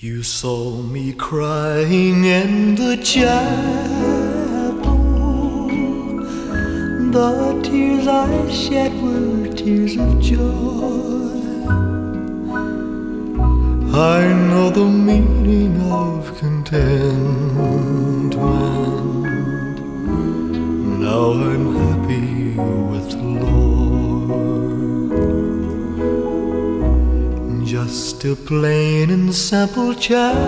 You saw me crying in the chapel. The tears I shed were tears of joy. I know the meaning of contentment. Now I'm happy with the Lord. Just a plain and simple chapel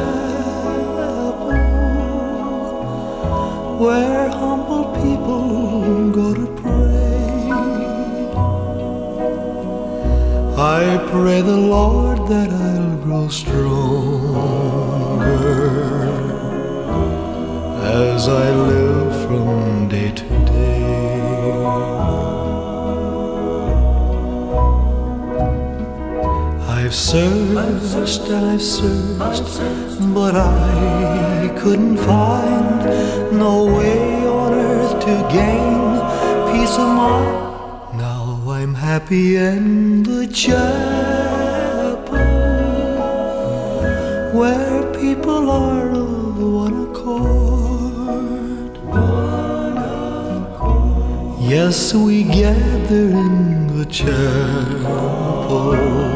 where humble people go to pray. I pray the Lord that I'll grow stronger as I live from day to day. I've searched, but I couldn't find no way on earth to gain peace of mind. Now I'm happy in the chapel where people are of one accord. Yes, we gather in the chapel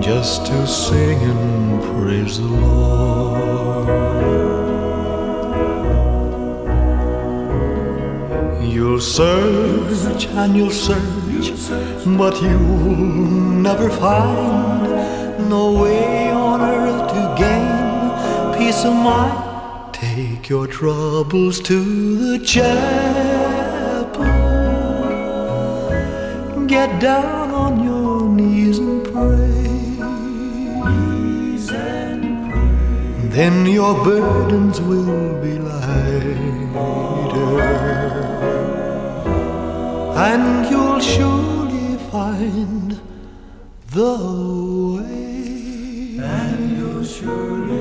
just to sing and praise the Lord. You'll search, but you'll never find no way on earth to gain peace of mind. Take your troubles to the chapel. Get down on your knees and pray. Then your burdens will be lighter, and you'll surely find the way.